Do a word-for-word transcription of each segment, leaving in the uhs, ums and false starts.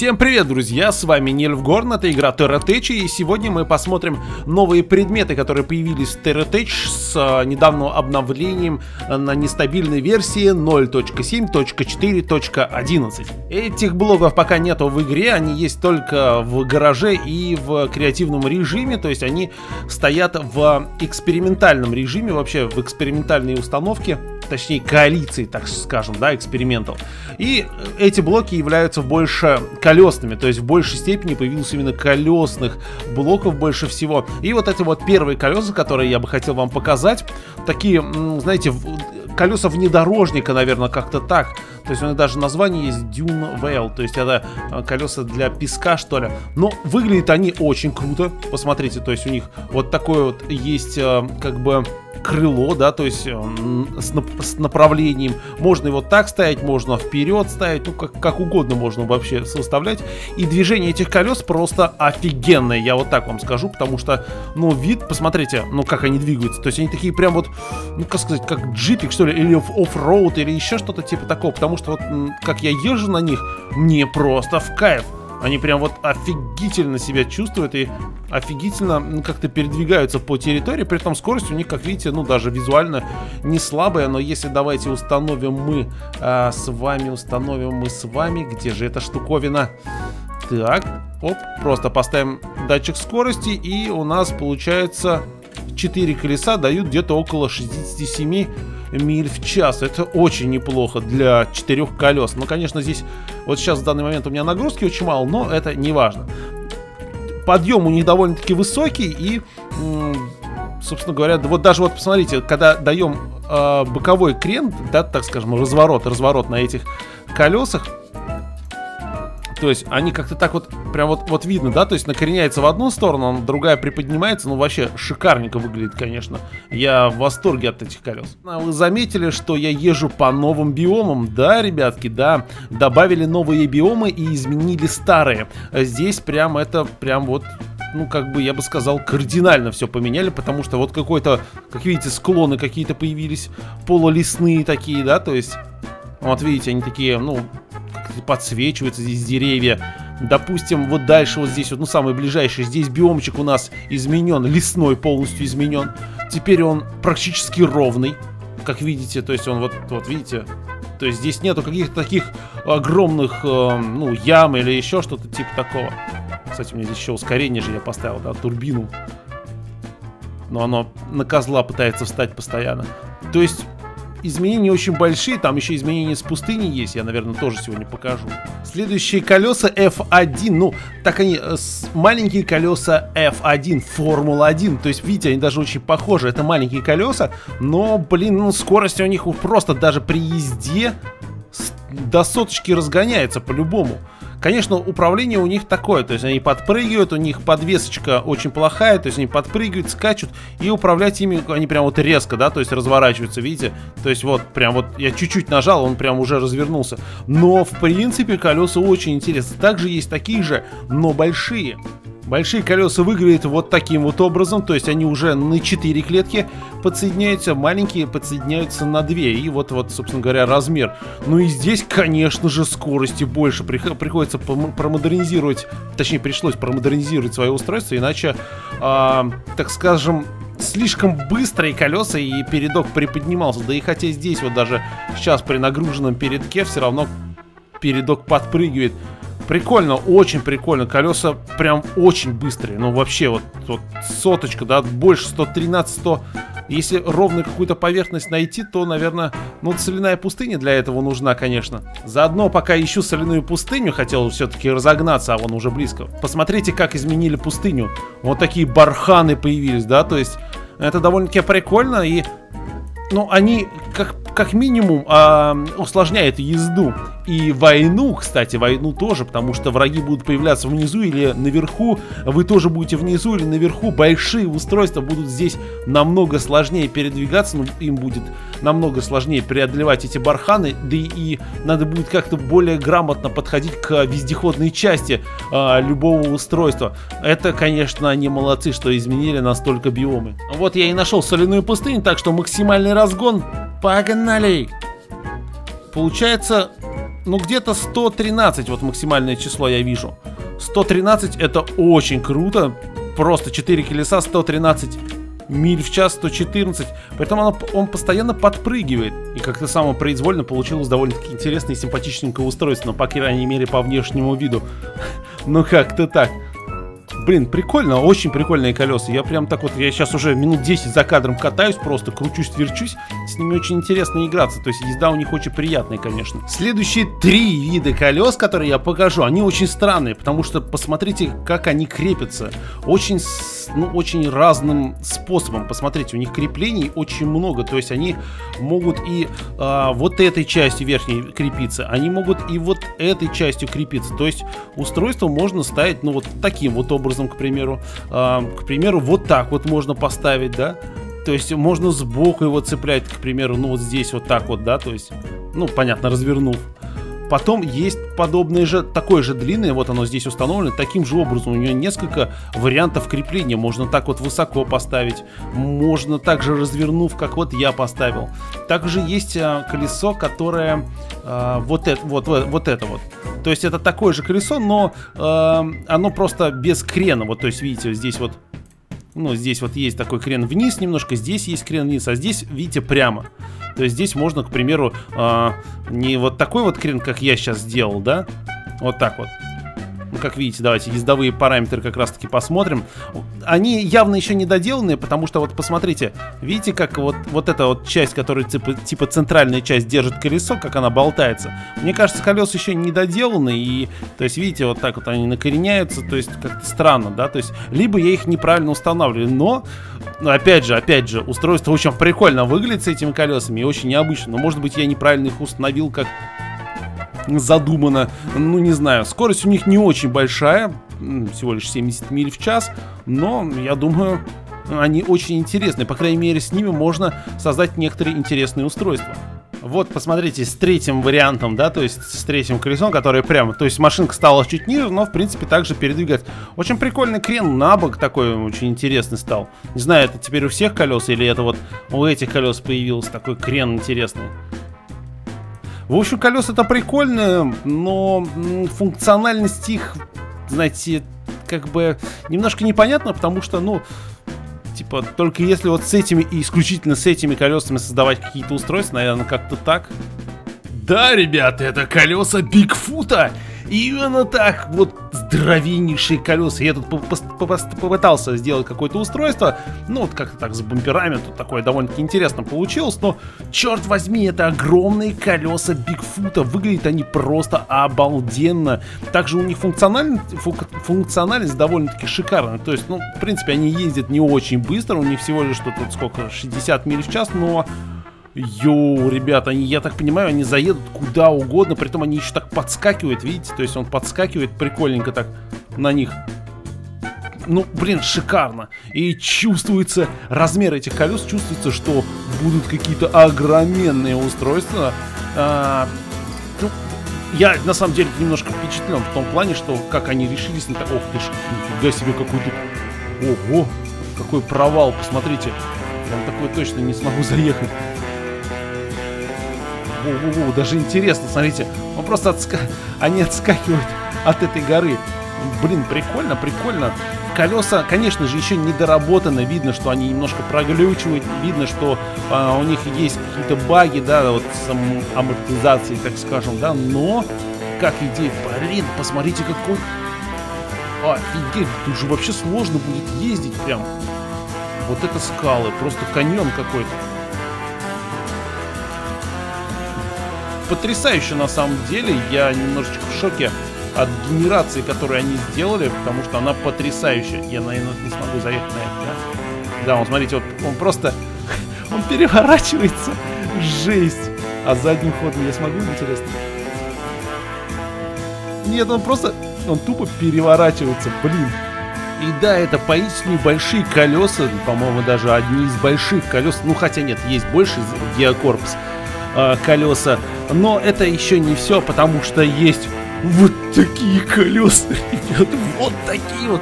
Всем привет, друзья, с вами NilfgarD, это игра TerraTech, и сегодня мы посмотрим новые предметы, которые появились в TerraTech с а, недавним обновлением на нестабильной версии ноль точка семь точка четыре точка одиннадцать. Этих блоков пока нету в игре, они есть только в гараже и в креативном режиме, то есть они стоят в экспериментальном режиме, вообще в экспериментальной установке. Точнее, коалиции, так скажем, да, экспериментов. И эти блоки являются больше колесными, то есть в большей степени появилось именно колесных блоков больше всего. И вот эти вот первые колеса, которые я бы хотел вам показать, такие, знаете, колеса внедорожника, наверное, как-то так. То есть у них даже название есть Dune Wheel, то есть это колеса для песка, что ли. Но выглядят они очень круто, посмотрите, то есть у них вот такое вот есть, как бы... крыло, да, то есть с, нап с направлением. Можно его так ставить, можно вперед ставить, ну как, как угодно можно вообще составлять. И движение этих колес просто офигенное, я вот так вам скажу, потому что, ну, вид, посмотрите, ну как они двигаются, то есть они такие прям вот, ну как сказать, как джипик, что ли, или оффроуд, или еще что-то типа такого, потому что вот как я езжу на них, мне просто в кайф. Они прям вот офигительно себя чувствуют и офигительно как-то передвигаются по территории. При этом скорость у них, как видите, ну даже визуально не слабая. Но если давайте установим мы а, с вами, установим мы с вами, где же эта штуковина? Так, оп, просто поставим датчик скорости, и у нас получается четыре колеса дают где-то около шестидесяти семи миль в час. Это очень неплохо для четырех колес. Ну, конечно, здесь вот сейчас в данный момент у меня нагрузки очень мало, но это не важно. Подъем у них довольно-таки высокий и, собственно говоря, вот даже вот посмотрите, когда даем э, боковой крен, да, так скажем, разворот, разворот на этих колесах. То есть они как-то так вот, прям вот, вот видно, да, то есть накореняется в одну сторону, другая приподнимается, ну вообще шикарненько выглядит, конечно. Я в восторге от этих колес. Вы заметили, что я езжу по новым биомам, да, ребятки, да, добавили новые биомы и изменили старые. Здесь прям это, прям вот... ну, как бы, я бы сказал, кардинально все поменяли, потому что вот какой-то, как видите, склоны какие-то появились, полулесные такие, да, то есть... Вот видите, они такие, ну... подсвечиваются здесь деревья. Допустим, вот дальше вот здесь вот, ну, самый ближайший, здесь биомчик у нас изменен, лесной полностью изменен. Теперь он практически ровный, как видите, то есть он вот, вот видите, то есть здесь нету каких-то таких огромных, э, ну, ям или еще что-то типа такого. Кстати, у меня здесь еще ускорение же я поставил, да, турбину. Но оно на козла пытается встать постоянно. То есть... изменения очень большие, там еще изменения с пустыни есть, я, наверное, тоже сегодня покажу. Следующие колеса эф один, ну, так они, маленькие колеса эф один, Формула один, то есть, видите, они даже очень похожи, это маленькие колеса, но, блин, ну, скорость у них просто даже при езде до соточки разгоняется по-любому. Конечно, управление у них такое, то есть они подпрыгивают, у них подвесочка очень плохая, то есть они подпрыгивают, скачут, и управлять ими они прям вот резко, да, то есть разворачиваются, видите? То есть вот прям вот я чуть-чуть нажал, он прям уже развернулся. Но в принципе колеса очень интересны. Также есть такие же, но большие. Большие колеса выглядят вот таким вот образом, то есть они уже на четыре клетки подсоединяются, маленькие подсоединяются на две, и вот, вот, собственно говоря, размер. Ну и здесь, конечно же, скорости больше, приходится промодернизировать, точнее, пришлось промодернизировать свое устройство, иначе, э, так скажем, слишком быстрые колеса и передок приподнимался, да и хотя здесь вот даже сейчас при нагруженном передке все равно передок подпрыгивает. Прикольно, очень прикольно, колеса прям очень быстрые, ну вообще вот, вот соточка, да, больше сто тринадцать сто, если ровно какую-то поверхность найти, то, наверное, ну соляная пустыня для этого нужна, конечно. Заодно пока ищу соляную пустыню, хотел все-таки разогнаться, а вон уже близко. Посмотрите, как изменили пустыню, вот такие барханы появились, да, то есть это довольно-таки прикольно и... ну, они как, как минимум а, усложняют езду и войну, кстати, войну тоже, потому что враги будут появляться внизу или наверху, вы тоже будете внизу или наверху, большие устройства будут здесь намного сложнее передвигаться, ну, им будет намного сложнее преодолевать эти барханы, да и, и надо будет как-то более грамотно подходить к вездеходной части а, любого устройства. Это, конечно, они молодцы, что изменили настолько биомы. Вот я и нашел соляную пустыню, так что максимальный разгон. Погнали! Получается, ну где-то сто тринадцать, вот максимальное число я вижу. сто тринадцать это очень круто. Просто четыре колеса, сто тринадцать миль в час, сто четырнадцать. Поэтому он, он постоянно подпрыгивает. И как-то самопроизвольно получилось довольно-таки интересное и симпатичненькое устройство. По крайней мере, по внешнему виду. Ну как-то так. Блин, прикольно, очень прикольные колеса. Я прям так вот, я сейчас уже минут десять за кадром катаюсь, просто кручусь, верчусь. С ними очень интересно играться, то есть езда у них очень приятная, конечно. Следующие три вида колес, которые я покажу, они очень странные, потому что посмотрите, как они крепятся. Очень, ну, очень разным способом, посмотрите, у них креплений очень много. То есть они могут и а, вот этой частью верхней крепиться, они могут и вот этой частью крепиться. То есть устройство можно ставить, ну, вот таким вот образом. К примеру, э, к примеру, вот так вот можно поставить, да. То есть можно сбоку его цеплять, к примеру, ну вот здесь вот так вот, да. То есть, ну понятно, развернув. Потом есть подобное же, такое же длинное, вот оно здесь установлено, таким же образом. У нее несколько вариантов крепления. Можно так вот высоко поставить, можно также развернув, как вот я поставил. Также есть э, колесо, которое э, вот, это, вот, вот, вот это вот. То есть это такое же колесо, но э, оно просто без крена. Вот, то есть видите, здесь вот, ну здесь вот есть такой крен вниз немножко, здесь есть крен вниз, а здесь, видите, прямо. То есть здесь можно, к примеру, э, не вот такой вот крен, как я сейчас сделал, да, вот так вот. Ну, как видите, давайте ездовые параметры как раз-таки посмотрим. Они явно еще не доделанные, потому что вот посмотрите, видите, как вот, вот эта вот часть, которая типа, типа центральная часть держит колесо, как она болтается. Мне кажется, колеса еще не доделаны, и, то есть, видите, вот так вот они накореняются, то есть как-то странно, да, то есть либо я их неправильно устанавливаю, но, опять же, опять же, устройство очень прикольно выглядит с этими колесами и очень необычно, но, может быть, я неправильно их установил, как задумано, ну не знаю. Скорость у них не очень большая, всего лишь семьдесят миль в час, но я думаю, они очень интересны. По крайней мере, с ними можно создать некоторые интересные устройства. Вот, посмотрите, с третьим вариантом, да, то есть с третьим колесом, которое прямо, то есть машинка стала чуть ниже, но, в принципе, также передвигается. Очень прикольный крен на бок такой, очень интересный стал. Не знаю, это теперь у всех колес или это вот у этих колес появился такой крен интересный. В общем, колеса это прикольно, но функциональность их, знаете, как бы немножко непонятна, потому что, ну, типа, только если вот с этими и исключительно с этими колесами создавать какие-то устройства, наверное, как-то так. Да, ребята, это колеса Бигфута! Именно так, вот здоровеннейшие колеса. Я тут попытался сделать какое-то устройство, ну вот как-то так с бамперами, тут такое довольно-таки интересно получилось, но черт возьми, это огромные колеса Бигфута, выглядят они просто обалденно. Также у них функциональность, функциональность довольно-таки шикарная, то есть, ну, в принципе, они ездят не очень быстро, у них всего лишь тут вот сколько, шестьдесят миль в час, но... Йоу, ребята, они, я так понимаю, они заедут куда угодно. Притом они еще так подскакивают, видите? То есть он подскакивает прикольненько так на них. Ну, блин, шикарно. И чувствуется размер этих колес. Чувствуется, что будут какие-то огроменные устройства. а, Ну, я на самом деле немножко впечатлен в том плане, что как они решились на такое. Ох ты ж, нифига себе какой-то. Ого, какой провал, посмотрите. Прям такой точно не смогу заехать. Во-во-во, даже интересно, смотрите, он просто отска... они отскакивают от этой горы. Блин, прикольно, прикольно. Колеса, конечно же, еще не доработаны. Видно, что они немножко проглючивают. Видно, что а, у них есть какие-то баги, да, вот с амортизацией, так скажем, да. Но, как идея, блин, посмотрите, какой... Офигеть, тут же вообще сложно будет ездить прям. Вот это скалы, просто каньон какой-то. Потрясающе на самом деле, я немножечко в шоке от генерации, которую они сделали, потому что она потрясающая. Я, наверное, не смогу заехать на это, да? Да, вот смотрите, вот он просто, он переворачивается, жесть. А задним ходом я смогу, интересно? Нет, он просто, он тупо переворачивается, блин. И да, это поистине большие колеса, по-моему, даже одни из больших колес, ну хотя нет, есть больше, Geocorpus колеса, но это еще не все, потому что есть вот такие колеса, ребята, вот такие вот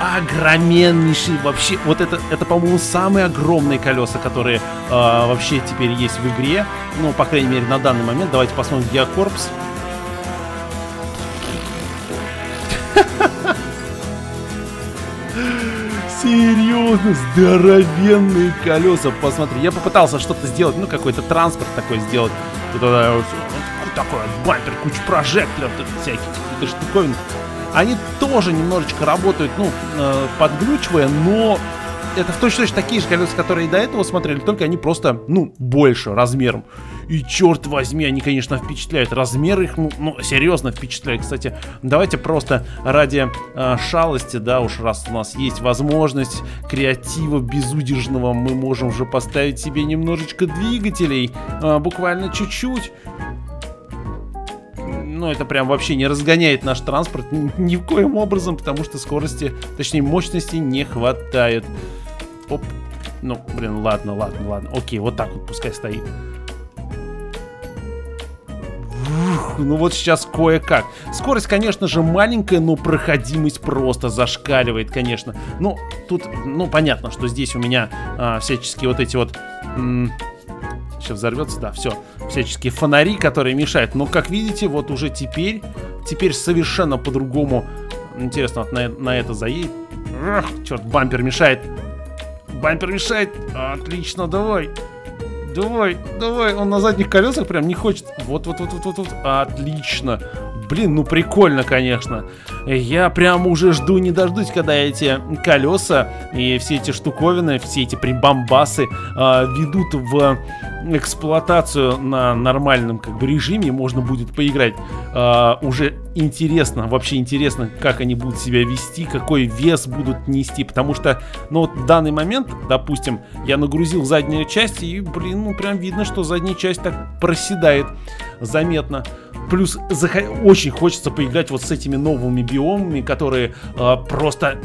огроменнейшие вообще. Вот это, это, по-моему, самые огромные колеса, которые э, вообще теперь есть в игре, ну, по крайней мере, на данный момент. Давайте посмотрим Geocorpus. Серьезно, здоровенные колеса. Посмотри, я попытался что-то сделать, ну какой-то транспорт такой сделать. Вот, вот, вот такой бампер, куча прожекторов, всяких штуковин. Они тоже немножечко работают, ну, э, подглючивая, но это в точь-в-точь такие же колеса, которые и до этого смотрели, только они просто, ну, больше размером. И черт возьми, они, конечно, впечатляют. Размер их, ну, ну серьезно впечатляет. Кстати, давайте просто ради э, шалости, да, уж раз у нас есть возможность креатива безудержного, мы можем же поставить себе немножечко двигателей, э, буквально чуть-чуть. Но это прям вообще не разгоняет наш транспорт ни в коем образом, потому что скорости, точнее мощности не хватает. Оп. Ну, блин, ладно, ладно, ладно. Окей, вот так вот пускай стоит. Ну вот сейчас кое-как. Скорость, конечно же, маленькая, но проходимость просто зашкаливает, конечно. Ну, тут, ну, понятно, что здесь у меня а, всяческие вот эти вот... Сейчас взорвется, да, все. Всяческие фонари, которые мешают. Но, как видите, вот уже теперь, теперь совершенно по-другому. Интересно, вот на, на это заедет. Эх, черт, бампер мешает. Бампер мешает. Отлично, давай. Давай, давай. Он на задних колесах прям не хочет. Вот-вот-вот-вот-вот. Отлично. Блин, ну прикольно, конечно. Я прям уже жду, не дождусь, когда эти колеса и все эти штуковины, все эти прибамбасы э, ведут в эксплуатацию на нормальном как бы режиме. Можно будет поиграть. Э, уже интересно, вообще интересно, как они будут себя вести, какой вес будут нести. Потому что, ну вот в данный момент, допустим, я нагрузил заднюю часть и, блин, ну прям видно, что задняя часть так проседает заметно. Плюс очень хочется поиграть вот с этими новыми биомами, которые э, просто,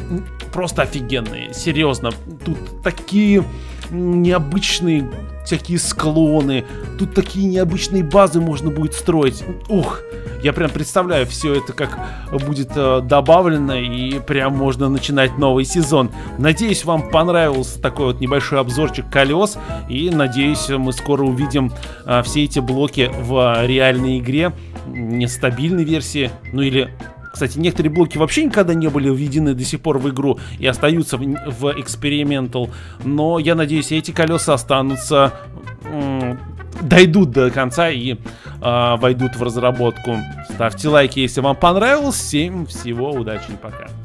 просто офигенные. Серьезно, тут такие необычные всякие склоны, тут такие необычные базы можно будет строить. Ух, я прям представляю все это, как будет э, добавлено, и прям можно начинать новый сезон. Надеюсь, вам понравился такой вот небольшой обзорчик колес, и надеюсь, мы скоро увидим э, все эти блоки в э, реальной игре, нестабильной версии, ну или... Кстати, некоторые блоки вообще никогда не были введены до сих пор в игру и остаются в, в Experimental. Но я надеюсь, эти колеса останутся, дойдут до конца и э, войдут в разработку. Ставьте лайки, если вам понравилось. Всем всего удачи и пока.